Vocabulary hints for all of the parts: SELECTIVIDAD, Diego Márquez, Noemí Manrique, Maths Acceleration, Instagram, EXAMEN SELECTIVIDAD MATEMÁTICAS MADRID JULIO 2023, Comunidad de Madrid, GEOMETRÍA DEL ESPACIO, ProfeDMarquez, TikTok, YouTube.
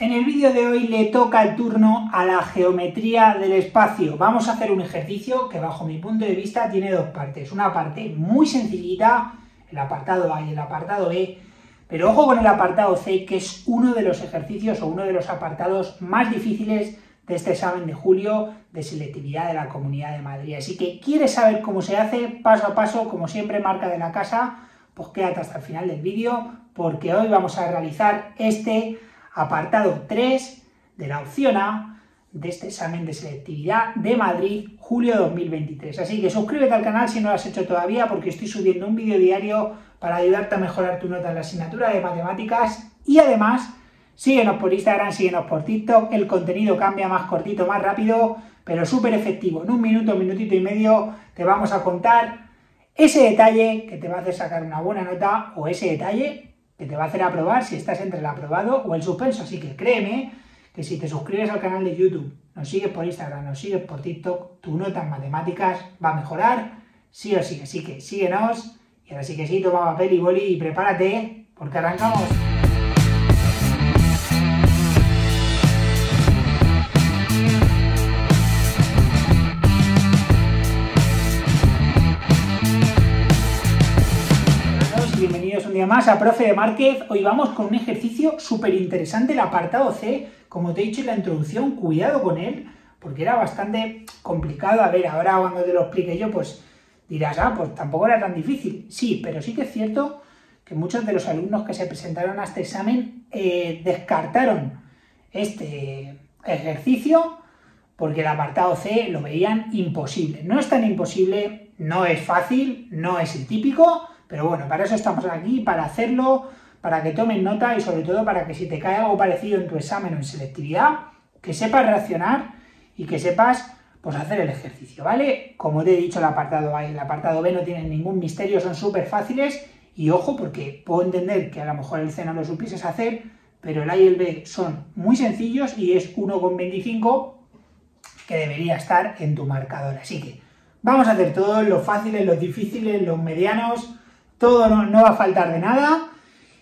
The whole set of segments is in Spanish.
En el vídeo de hoy le toca el turno a la geometría del espacio. Vamos a hacer un ejercicio que bajo mi punto de vista tiene dos partes. Una parte muy sencillita, el apartado A y el apartado B, pero ojo con el apartado C, que es uno de los ejercicios o uno de los apartados más difíciles de este examen de julio de selectividad de la Comunidad de Madrid. Así que, ¿quieres saber cómo se hace paso a paso, como siempre, marca de la casa? Pues quédate hasta el final del vídeo, porque hoy vamos a realizar este apartado 3 de la opción A de este examen de selectividad de Madrid julio 2023. Así que suscríbete al canal si no lo has hecho todavía, porque estoy subiendo un vídeo diario para ayudarte a mejorar tu nota en la asignatura de matemáticas. Y además, síguenos por Instagram, síguenos por TikTok. El contenido cambia, más cortito, más rápido, pero súper efectivo. En un minuto, minutito y medio te vamos a contar ese detalle que te va a hacer sacar una buena nota, o ese detalle que te va a hacer aprobar si estás entre el aprobado o el suspenso. Así que créeme que si te suscribes al canal de YouTube, nos sigues por Instagram, nos sigues por TikTok, tu nota en matemáticas va a mejorar sí o sí. Así que síguenos, y ahora sí que sí, toma papel y boli y prepárate, porque arrancamos. Más a Profe de Márquez. Hoy vamos con un ejercicio súper interesante, el apartado C. Como te he dicho en la introducción, cuidado con él, porque era bastante complicado. A ver, ahora cuando te lo explique yo, pues dirás, ah, pues tampoco era tan difícil. Sí, pero sí que es cierto que muchos de los alumnos que se presentaron a este examen descartaron este ejercicio porque el apartado C lo veían imposible. No es tan imposible, no es fácil, no es el típico. Pero bueno, para eso estamos aquí, para hacerlo, para que tomen nota y sobre todo para que si te cae algo parecido en tu examen o en selectividad, que sepas reaccionar y que sepas pues hacer el ejercicio, ¿vale? Como te he dicho, el apartado A y el apartado B no tienen ningún misterio, son súper fáciles. Y ojo, porque puedo entender que a lo mejor el C no lo supieses hacer, pero el A y el B son muy sencillos y es 1,25 que debería estar en tu marcador. Así que vamos a hacer todos los fáciles, los difíciles, los medianos. Todo no va a faltar de nada.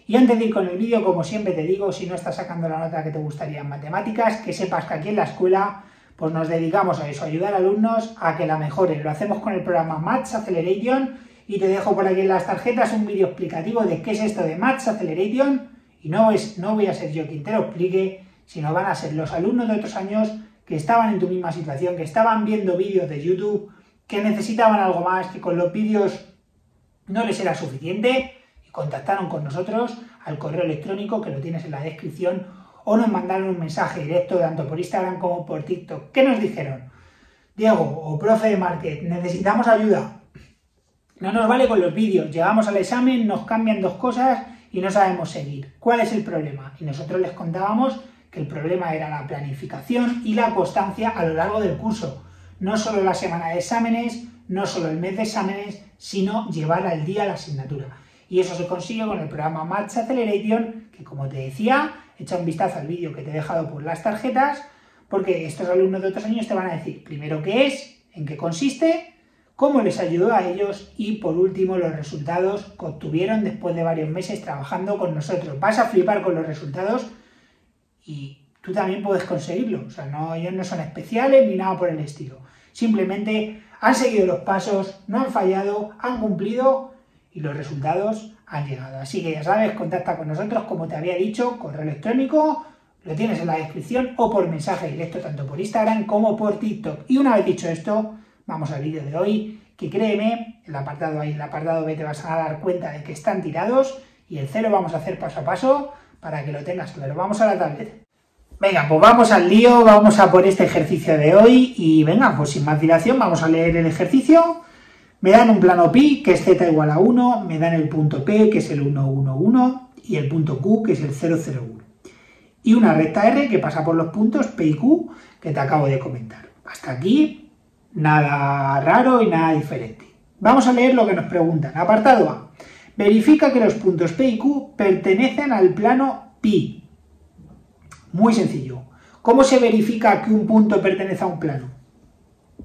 Y antes de ir con el vídeo, como siempre te digo, si no estás sacando la nota que te gustaría en matemáticas, que sepas que aquí en la escuela pues nos dedicamos a eso, ayudar a alumnos a que la mejoren. Lo hacemos con el programa Maths Acceleration, y te dejo por aquí en las tarjetas un vídeo explicativo de qué es esto de Maths Acceleration. Y no voy a ser yo quien te lo explique, sino van a ser los alumnos de otros años que estaban en tu misma situación, que estaban viendo vídeos de YouTube, que necesitaban algo más, que con los vídeos no les era suficiente, y contactaron con nosotros al correo electrónico que lo tienes en la descripción, o nos mandaron un mensaje directo tanto por Instagram como por TikTok. ¿Qué nos dijeron? Diego o Profe de Márquez, necesitamos ayuda. No nos vale con los vídeos, llegamos al examen, nos cambian dos cosas y no sabemos seguir. ¿Cuál es el problema? Y nosotros les contábamos que el problema era la planificación y la constancia a lo largo del curso. No solo la semana de exámenes, no solo el mes de exámenes, sino llevar al día la asignatura. Y eso se consigue con el programa Maths Acceleration, que como te decía, echa un vistazo al vídeo que te he dejado por las tarjetas, porque estos alumnos de otros años te van a decir primero qué es, en qué consiste, cómo les ayudó a ellos y por último los resultados que obtuvieron después de varios meses trabajando con nosotros. Vas a flipar con los resultados y tú también puedes conseguirlo. O sea, no, ellos no son especiales ni nada por el estilo. Simplemente han seguido los pasos, no han fallado, han cumplido y los resultados han llegado. Así que ya sabes, contacta con nosotros, como te había dicho, correo electrónico, lo tienes en la descripción, o por mensaje directo tanto por Instagram como por TikTok. Y una vez dicho esto, vamos al vídeo de hoy, que créeme, el apartado A y el apartado B te vas a dar cuenta de que están tirados, y el C lo vamos a hacer paso a paso para que lo tengas claro. Vamos a la tablet. Venga, pues vamos al lío, vamos a por este ejercicio de hoy y venga, pues sin más dilación vamos a leer el ejercicio. Me dan un plano pi, que es z igual a 1, me dan el punto P, que es el 1, 1, 1, y el punto Q, que es el 0, 0, 1. Y una recta R que pasa por los puntos P y Q, que te acabo de comentar. Hasta aquí, nada raro y nada diferente. Vamos a leer lo que nos preguntan. Apartado A. Verifica que los puntos P y Q pertenecen al plano pi. Muy sencillo. ¿Cómo se verifica que un punto pertenece a un plano?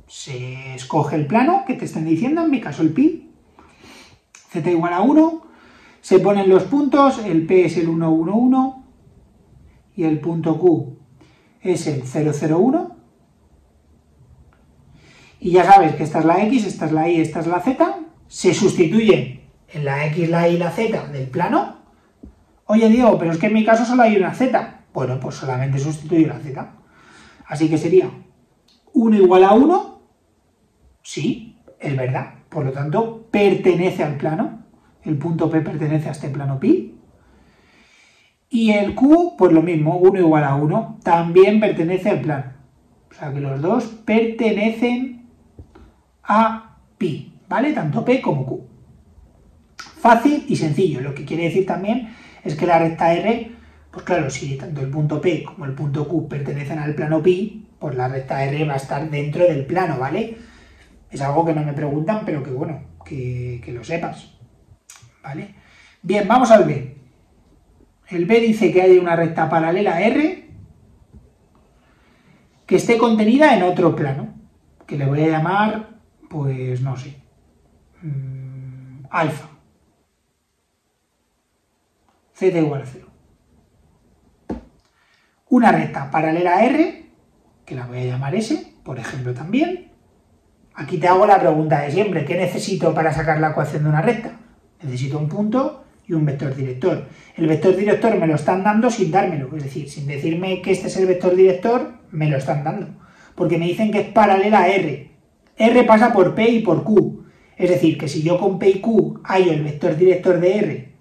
Se escoge el plano que te están diciendo, en mi caso el pi, z igual a 1, se ponen los puntos, el p es el 1, 1, 1, y el punto Q es el 001. Y ya sabes que esta es la X, esta es la Y, esta es la Z. Se sustituyen en la X, la Y y la Z del plano. Oye, Diego, pero es que en mi caso solo hay una Z. Bueno, pues solamente sustituyo la Z. Así que sería 1 igual a 1. Sí, es verdad. Por lo tanto, pertenece al plano. El punto P pertenece a este plano pi. Y el Q, pues lo mismo, 1 igual a 1. También pertenece al plano. O sea que los dos pertenecen a pi, ¿vale? Tanto P como Q. Fácil y sencillo. Lo que quiere decir también es que la recta R, pues claro, si tanto el punto P como el punto Q pertenecen al plano pi, pues la recta R va a estar dentro del plano, ¿vale? Es algo que no me preguntan, pero que bueno, que lo sepas, ¿vale? Bien, vamos al B. El B dice que hay una recta paralela a R que esté contenida en otro plano, que le voy a llamar, pues no sé, alfa. Z igual a 0. Una recta paralela a R, que la voy a llamar S, por ejemplo, también. Aquí te hago la pregunta de siempre, ¿qué necesito para sacar la ecuación de una recta? Necesito un punto y un vector director. El vector director me lo están dando sin dármelo, es decir, sin decirme que este es el vector director, me lo están dando, porque me dicen que es paralela a R. R pasa por P y por Q, es decir, que si yo con P y Q hallo el vector director de R,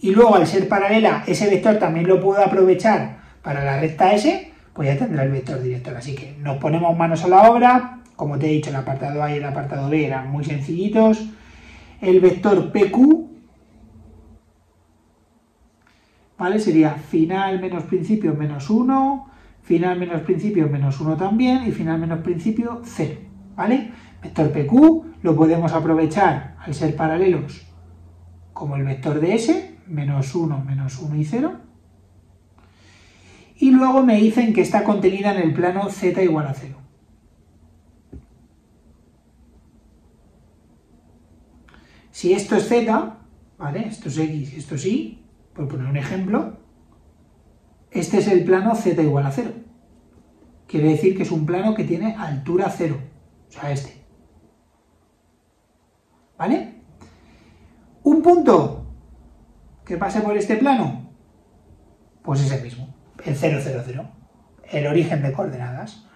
y luego al ser paralela, ese vector también lo puedo aprovechar para la recta S, pues ya tendrá el vector director. Así que nos ponemos manos a la obra. Como te he dicho, el apartado A y el apartado B eran muy sencillitos. El vector PQ, ¿vale? Sería final menos principio menos 1, final menos principio menos 1 también, y final menos principio 0, ¿vale? Vector PQ lo podemos aprovechar al ser paralelos como el vector de S, menos 1 y 0. Y luego me dicen que está contenida en el plano Z igual a 0. Si esto es Z, ¿vale? Esto es X, esto es Y, por poner un ejemplo, este es el plano Z igual a 0. Quiere decir que es un plano que tiene altura 0, o sea, este. ¿Vale? Un punto que pase por este plano, pues es el mismo, el 0, 0, 0, el origen de coordenadas.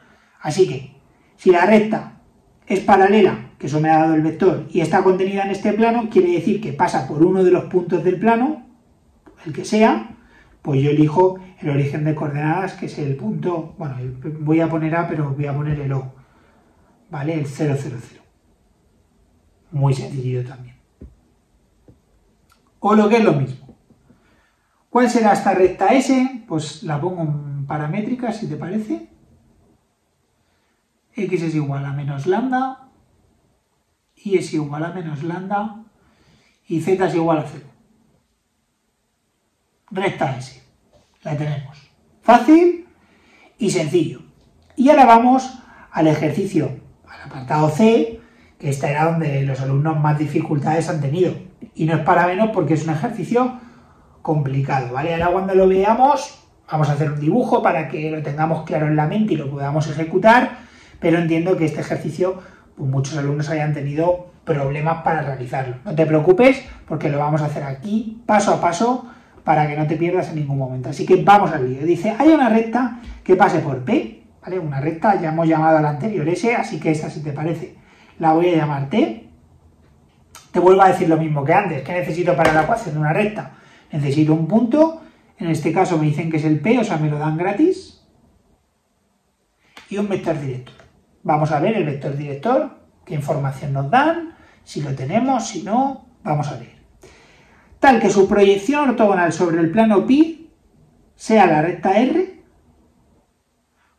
Así que, si la recta es paralela, que eso me ha dado el vector, y está contenida en este plano, quiere decir que pasa por uno de los puntos del plano, el que sea, pues yo elijo el origen de coordenadas, que es el punto, bueno, voy a poner A, pero voy a poner el O, ¿vale? El 0, 0, 0. Muy sencillo también. O lo que es lo mismo. ¿Cuál será esta recta S? Pues la pongo en paramétrica, si te parece. X es igual a menos lambda, Y es igual a menos lambda, y Z es igual a 0. Recta S. La tenemos. Fácil y sencillo. Y ahora vamos al ejercicio, al apartado C, que esta era donde los alumnos más dificultades han tenido. Y no es para menos porque es un ejercicio complicado, ¿vale? Ahora cuando lo veamos, vamos a hacer un dibujo para que lo tengamos claro en la mente y lo podamos ejecutar, pero entiendo que este ejercicio, pues muchos alumnos hayan tenido problemas para realizarlo. No te preocupes porque lo vamos a hacer aquí, paso a paso, para que no te pierdas en ningún momento. Así que vamos al vídeo. Dice, hay una recta que pase por P, ¿vale? Una recta, ya hemos llamado a la anterior S, así que esta, si te parece, la voy a llamar T. Te vuelvo a decir lo mismo que antes. ¿Qué necesito para la ecuación de una recta? Necesito un punto, en este caso me dicen que es el P, o sea, me lo dan gratis, y un vector director. Vamos a ver el vector director, qué información nos dan, si lo tenemos, si no, vamos a ver. Tal que su proyección ortogonal sobre el plano pi sea la recta R,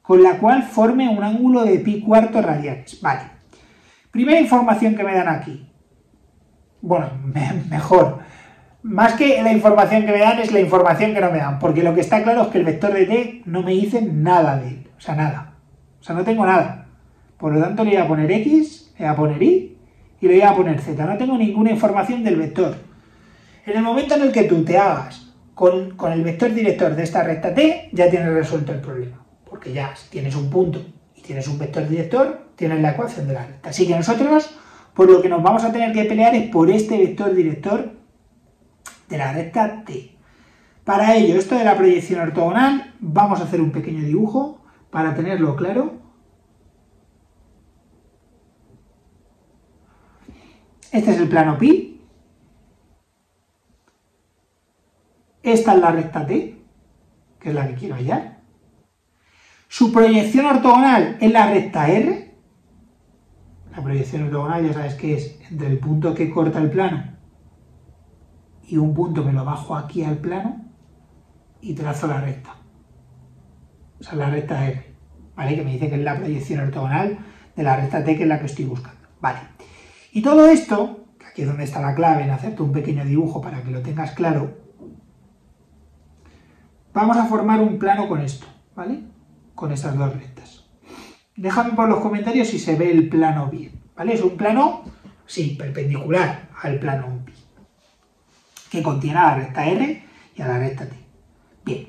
con la cual forme un ángulo de pi cuarto radianes. Vale. Primera información que me dan aquí. Bueno, mejor. Más que la información que me dan es la información que no me dan, porque lo que está claro es que el vector de T no me dicen nada de él, o sea, nada. O sea, no tengo nada. Por lo tanto, le voy a poner X, le voy a poner Y y le voy a poner Z. No tengo ninguna información del vector. En el momento en el que tú te hagas con el vector director de esta recta t ya tienes resuelto el problema, porque ya si tienes un punto y tienes un vector director, tienes la ecuación de la recta. Así que nosotros, por lo que nos vamos a tener que pelear es por este vector director de la recta t. Para ello, esto de la proyección ortogonal, vamos a hacer un pequeño dibujo para tenerlo claro. Este es el plano pi, esta es la recta t, que es la que quiero hallar, su proyección ortogonal es la recta r, la proyección ortogonal ya sabes que es entre el punto que corta el plano y un punto que lo bajo aquí al plano y trazo la recta, o sea, la recta r, ¿vale? Que me dice que es la proyección ortogonal de la recta t, que es la que estoy buscando, ¿vale? Y todo esto, que aquí es donde está la clave en hacerte un pequeño dibujo para que lo tengas claro, vamos a formar un plano con esto, ¿vale? Con estas dos rectas. Déjame por los comentarios si se ve el plano bien, ¿vale? Es un plano, sí, perpendicular al plano pi, que contiene a la recta R y a la recta T. Bien,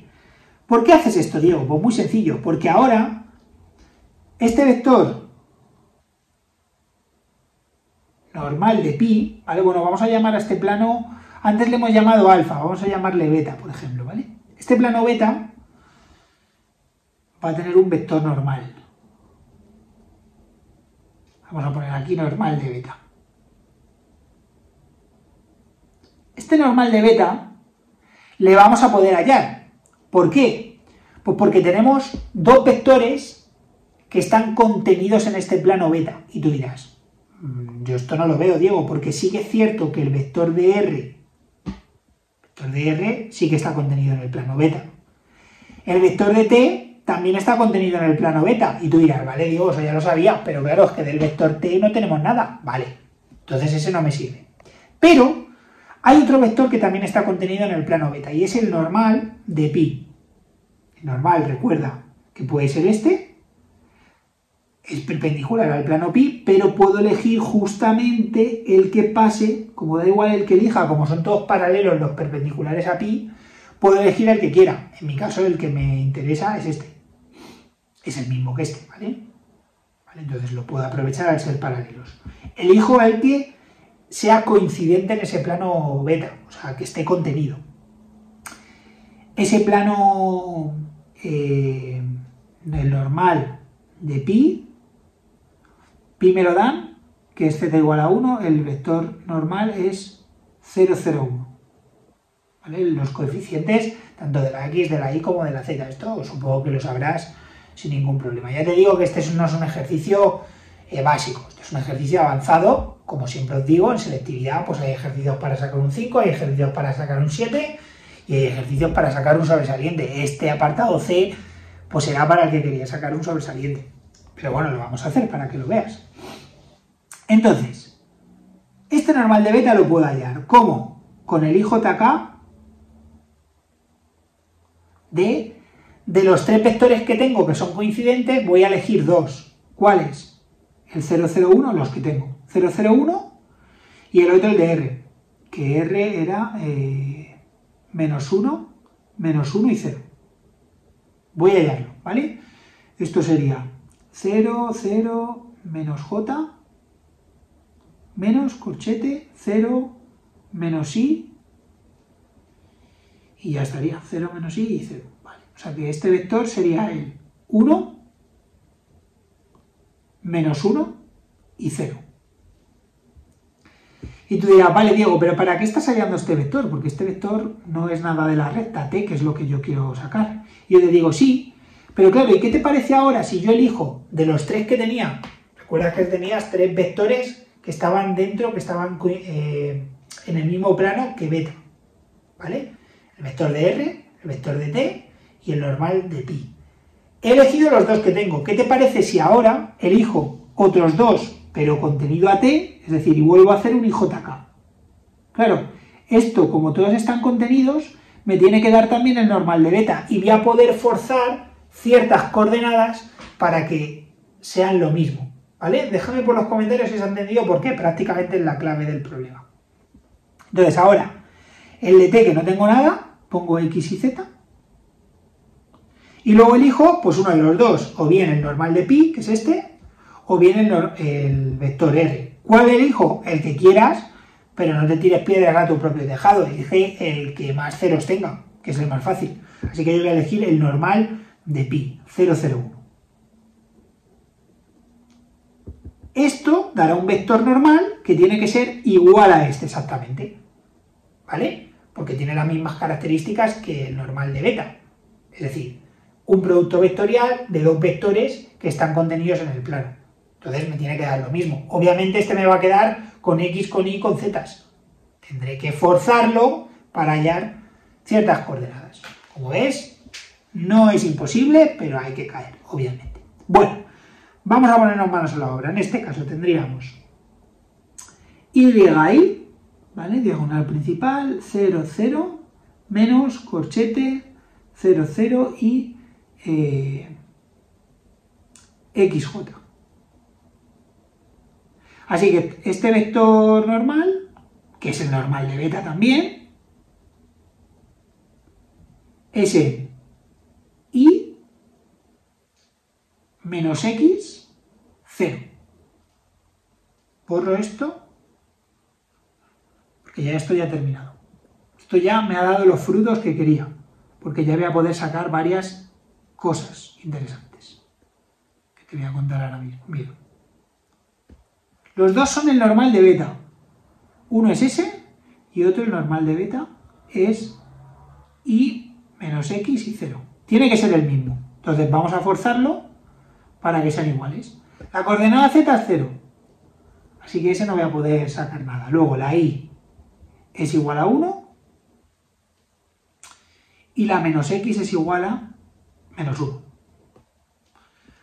¿por qué haces esto, Diego? Pues muy sencillo, porque ahora este vector normal de pi, ¿vale? Bueno, vamos a llamar a este plano, antes le hemos llamado alfa, vamos a llamarle beta, por ejemplo, ¿vale? Este plano beta va a tener un vector normal. Vamos a poner aquí normal de beta. Este normal de beta le vamos a poder hallar. ¿Por qué? Pues porque tenemos dos vectores que están contenidos en este plano beta. Y tú dirás, yo esto no lo veo, Diego, porque sí que es cierto que el vector de R sí que está contenido en el plano beta. El vector de T también está contenido en el plano beta. Y tú dirás, vale, Diego, eso ya lo sabía, pero claro, es que del vector T no tenemos nada. Vale, entonces ese no me sirve. Pero hay otro vector que también está contenido en el plano beta, y es el normal de pi. El normal, recuerda, que puede ser este. Es perpendicular al plano pi, pero puedo elegir justamente el que pase, como da igual el que elija, como son todos paralelos los perpendiculares a pi, puedo elegir el que quiera. En mi caso, el que me interesa es este. Es el mismo que este, ¿vale? ¿Vale? Entonces lo puedo aprovechar al ser paralelos. Elijo el que sea coincidente en ese plano beta, o sea, que esté contenido. Ese plano del normal de pi, pi me lo dan, que es z igual a 1, el vector normal es 0, 0, 1. ¿Vale? Los coeficientes, tanto de la x, de la y como de la z, esto supongo que lo sabrás sin ningún problema. Ya te digo que este no es un ejercicio básico, este es un ejercicio avanzado, como siempre os digo, en selectividad pues hay ejercicios para sacar un 5, hay ejercicios para sacar un 7 y hay ejercicios para sacar un sobresaliente. Este apartado C pues será para el que quería sacar un sobresaliente. Pero bueno, lo vamos a hacer para que lo veas. Entonces, este normal de beta lo puedo hallar. ¿Cómo? Con el IJK de los tres vectores que tengo que son coincidentes, voy a elegir dos. ¿Cuáles? El 001, los que tengo. 001 y el otro el de R. Que R era menos 1 y 0. Voy a hallarlo, ¿vale? Esto sería 0, 0, menos j, menos corchete, 0, menos i, y ya estaría, 0, menos i y 0, ¿vale? O sea que este vector sería el 1, menos 1 y 0. Y tú dirás, vale, Diego, pero ¿para qué estás hallando este vector? Porque este vector no es nada de la recta t, que es lo que yo quiero sacar. Y yo te digo, sí, pero claro, ¿y qué te parece ahora si yo elijo de los tres que tenía? Recuerda que tenías tres vectores que estaban dentro, que estaban en el mismo plano que beta, ¿vale? El vector de r, el vector de t y el normal de pi. He elegido los dos que tengo. ¿Qué te parece si ahora elijo otros dos, pero contenido a t, es decir, y vuelvo a hacer un IJK? Claro, esto, como todos están contenidos, me tiene que dar también el normal de beta, y voy a poder forzar ciertas coordenadas para que sean lo mismo, ¿vale? Déjame por los comentarios si se ha entendido por qué, prácticamente es la clave del problema. Entonces, ahora, el de t, que no tengo nada, pongo X y Z, y luego elijo pues uno de los dos, o bien el normal de pi, que es este, o bien el vector R. ¿Cuál elijo? El que quieras, pero no te tires piedras a tu propio tejado, elige el que más ceros tenga, que es el más fácil. Así que yo voy a elegir el normal de pi, 0,01. Esto dará un vector normal que tiene que ser igual a este exactamente, ¿vale? Porque tiene las mismas características que el normal de beta. Es decir, un producto vectorial de dos vectores que están contenidos en el plano. Entonces me tiene que dar lo mismo. Obviamente este me va a quedar con X, con Y, con Z. Tendré que forzarlo para hallar ciertas coordenadas. Como ves, no es imposible, pero hay que caer, obviamente. Bueno, vamos a ponernos manos a la obra. En este caso tendríamos y, ¿vale? Diagonal principal, 0, 0, menos corchete, 0, 0 y xj. Así que este vector normal, que es el normal de beta también, es el y menos x, 0. Borro esto, porque ya esto ya ha terminado. Esto ya me ha dado los frutos que quería, porque ya voy a poder sacar varias cosas interesantes, que te voy a contar ahora mismo. Mira. Los dos son el normal de beta. Uno es ese, y otro el normal de beta es y menos x y 0. Tiene que ser el mismo. Entonces vamos a forzarlo para que sean iguales. La coordenada z es 0. Así que ese no voy a poder sacar nada. Luego la y es igual a 1. Y la menos x es igual a menos 1.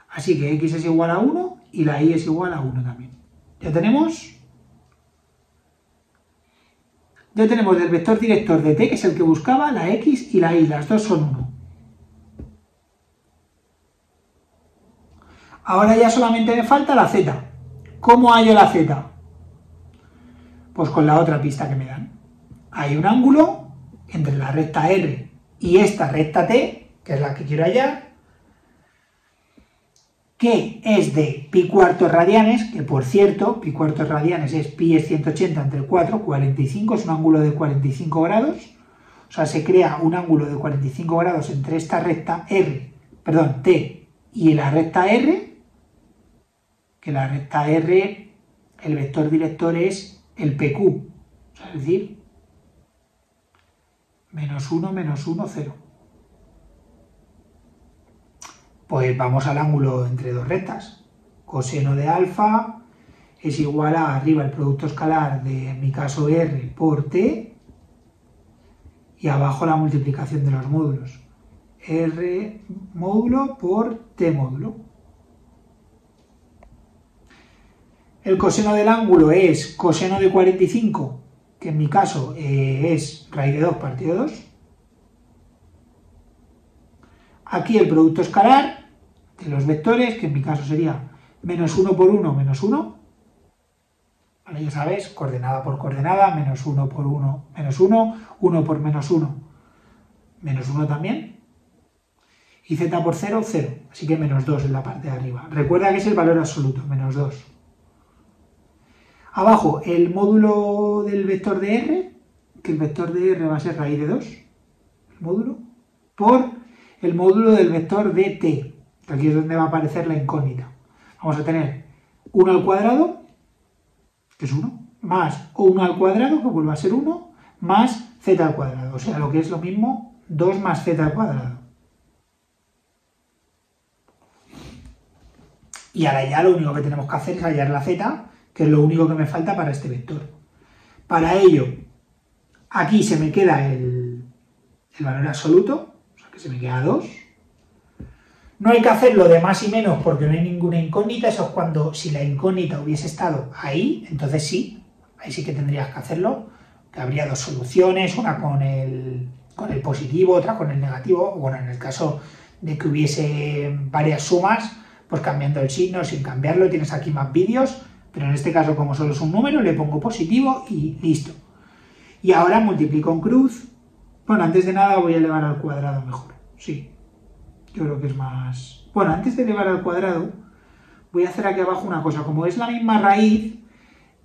Así que x es igual a 1 y la y es igual a 1 también. Ya tenemos... Ya tenemos del vector director de t, que es el que buscaba, la x y la y, las dos son 1. Ahora ya solamente me falta la z. ¿Cómo hallo la z? Pues con la otra pista que me dan. Hay un ángulo entre la recta r y esta recta t, que es la que quiero hallar, que es de pi cuartos radianes, que por cierto, pi cuartos radianes es pi es 180 entre 4, 45, es un ángulo de 45 grados, o sea, se crea un ángulo de 45 grados entre esta recta R, perdón, T y la recta R, que la recta R, el vector director es el PQ, o sea, es decir, menos 1, 0. Pues vamos al ángulo entre dos rectas. Coseno de alfa es igual a arriba el producto escalar de, en mi caso, R por T, y abajo la multiplicación de los módulos. R módulo por T módulo. El coseno del ángulo es coseno de 45, que en mi caso es raíz de 2 partido de 2. Aquí el producto escalar de los vectores, que en mi caso sería menos 1 por 1, menos 1. Vale, ya sabéis, coordenada por coordenada, menos 1 por 1, menos 1, 1 por menos 1, menos 1 también. Y z por 0, 0. Así que menos 2 en la parte de arriba. Recuerda que es el valor absoluto, menos 2. Abajo, el módulo del vector de R, que el vector de R va a ser raíz de 2, el módulo, por... el módulo del vector de t, que aquí es donde va a aparecer la incógnita. Vamos a tener 1 al cuadrado, que es 1, más 1 al cuadrado, que vuelve a ser 1, más z al cuadrado, o sea, lo que es lo mismo, 2 más z al cuadrado. Y ahora ya lo único que tenemos que hacer es hallar la z, que es lo único que me falta para este vector. Para ello, aquí se me queda el valor absoluto, se me queda 2. No hay que hacerlo de más y menos porque no hay ninguna incógnita. Eso es cuando, si la incógnita hubiese estado ahí, entonces sí, ahí sí que tendrías que hacerlo, que habría dos soluciones, una con el positivo, otra con el negativo. Bueno, en el caso de que hubiese varias sumas, pues cambiando el signo, sin cambiarlo, tienes aquí más vídeos, pero en este caso, como solo es un número, le pongo positivo y listo. Y ahora multiplico en cruz Bueno, antes de nada voy a elevar al cuadrado mejor. Sí, yo creo que es más... Bueno, antes de elevar al cuadrado, voy a hacer aquí abajo una cosa. Como es la misma raíz,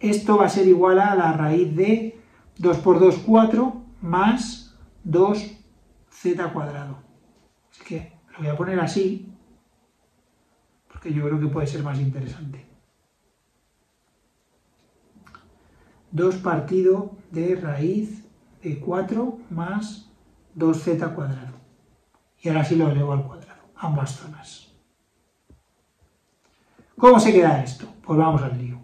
esto va a ser igual a la raíz de 2 por 2, 4, más 2z cuadrado. Así que lo voy a poner así, porque yo creo que puede ser más interesante. 2 partido de raíz de 4 más 2z cuadrado. Y ahora sí lo elevo al cuadrado, ambas zonas. ¿Cómo se queda esto? Pues vamos al lío.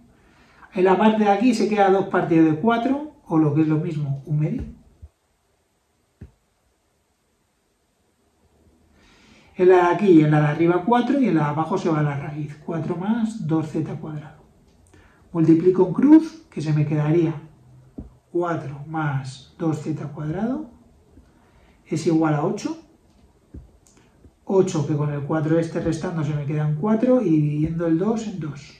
En la parte de aquí se queda 2 partido de 4, o lo que es lo mismo, 1/2. En la de aquí, en la de arriba 4, y en la de abajo se va la raíz. 4 más 2z cuadrado. Multiplico en cruz, que se me quedaría 4 más 2z cuadrado, es igual a 8. 8, que con el 4 este restando se me quedan 4, y dividiendo el 2 en 2.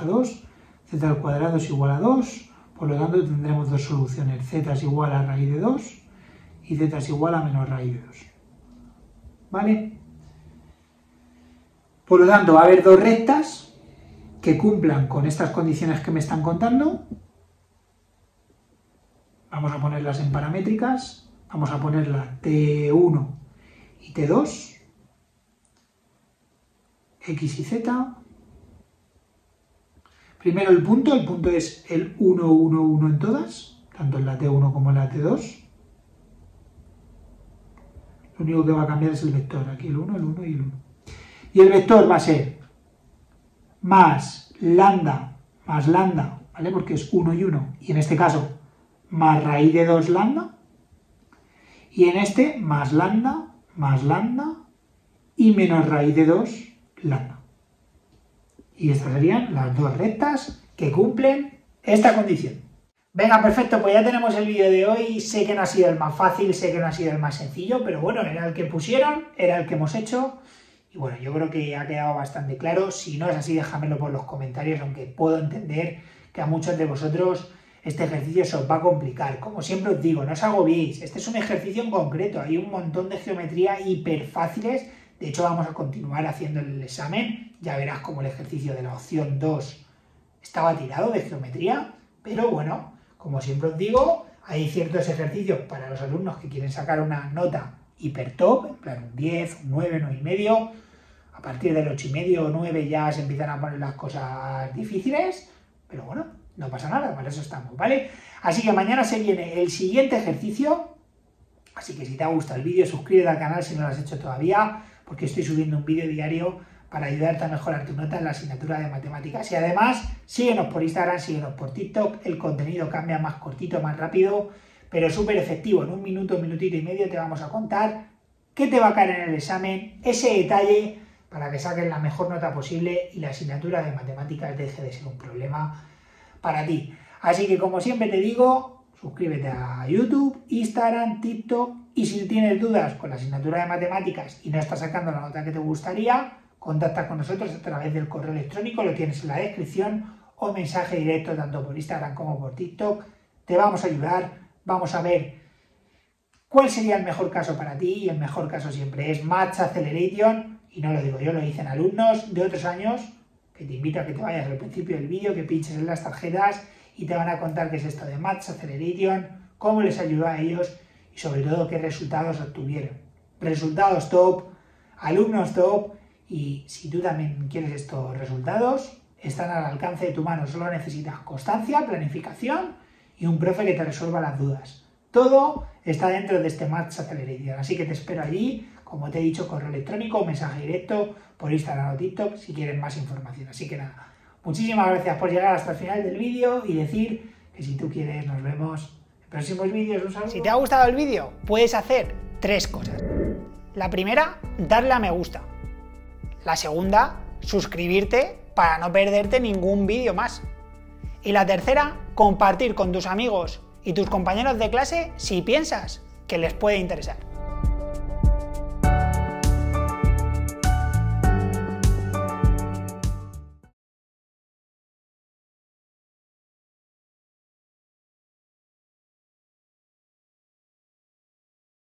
A 2, z al cuadrado es igual a 2, por lo tanto tendremos dos soluciones. Z es igual a raíz de 2, y z es igual a menos raíz de 2. ¿Vale? Por lo tanto, va a haber dos rectas que cumplan con estas condiciones que me están contando. Vamos a ponerlas en paramétricas. Vamos a ponerla T1 y T2, X y Z. Primero el punto es el 1, 1, 1 en todas, tanto en la T1 como en la T2. Lo único que va a cambiar es el vector, aquí el 1, el 1 y el 1. Y el vector va a ser más lambda, ¿vale? Porque es 1 y 1, y en este caso más raíz de 2 lambda, y en este más lambda, y menos raíz de 2 lambda. Y estas serían las dos rectas que cumplen esta condición. Venga, perfecto, pues ya tenemos el vídeo de hoy. Sé que no ha sido el más fácil, sé que no ha sido el más sencillo, pero bueno, era el que pusieron, era el que hemos hecho. Y bueno, yo creo que ha quedado bastante claro. Si no es así, déjamelo por los comentarios, aunque puedo entender que a muchos de vosotros este ejercicio se os va a complicar. Como siempre os digo, no os agobiéis. Este es un ejercicio en concreto. Hay un montón de geometría hiper fáciles. De hecho, vamos a continuar haciendo el examen. Ya verás cómo el ejercicio de la opción 2 estaba tirado de geometría. Pero bueno, como siempre os digo, hay ciertos ejercicios para los alumnos que quieren sacar una nota hiper top, en plan un 10, un 9, 9 y medio. A partir del 8 y medio o 9 ya se empiezan a poner las cosas difíciles. Pero bueno, no pasa nada, para eso estamos, ¿vale? Así que mañana se viene el siguiente ejercicio. Así que si te ha gustado el vídeo, suscríbete al canal si no lo has hecho todavía, porque estoy subiendo un vídeo diario para ayudarte a mejorar tu nota en la asignatura de matemáticas. Y además, síguenos por Instagram, síguenos por TikTok. El contenido cambia más cortito, más rápido, pero súper efectivo. En un minuto, un minutito y medio te vamos a contar qué te va a caer en el examen, ese detalle, para que saques la mejor nota posible y la asignatura de matemáticas deje de ser un problema para ti. Así que como siempre te digo, suscríbete a YouTube, Instagram, TikTok, y si tienes dudas con la asignatura de matemáticas y no estás sacando la nota que te gustaría, contacta con nosotros a través del correo electrónico, lo tienes en la descripción, o mensaje directo tanto por Instagram como por TikTok. Te vamos a ayudar, vamos a ver cuál sería el mejor caso para ti, y el mejor caso siempre es Maths Acceleration. Y no lo digo yo, lo dicen alumnos de otros años, que te invito a que te vayas al principio del vídeo, que pinches en las tarjetas y te van a contar qué es esto de Maths Acceleration, cómo les ayudó a ellos y sobre todo qué resultados obtuvieron. Resultados top, alumnos top, y si tú también quieres estos resultados, están al alcance de tu mano. Solo necesitas constancia, planificación y un profe que te resuelva las dudas. Todo está dentro de este Maths Acceleration, así que te espero allí. Como te he dicho, correo electrónico, mensaje directo, por Instagram o TikTok, si quieres más información. Así que nada, muchísimas gracias por llegar hasta el final del vídeo, y decir que si tú quieres nos vemos en próximos vídeos. Un saludo. Si te ha gustado el vídeo, puedes hacer tres cosas. La primera, darle a me gusta. La segunda, suscribirte para no perderte ningún vídeo más. Y la tercera, compartir con tus amigos y tus compañeros de clase si piensas que les puede interesar.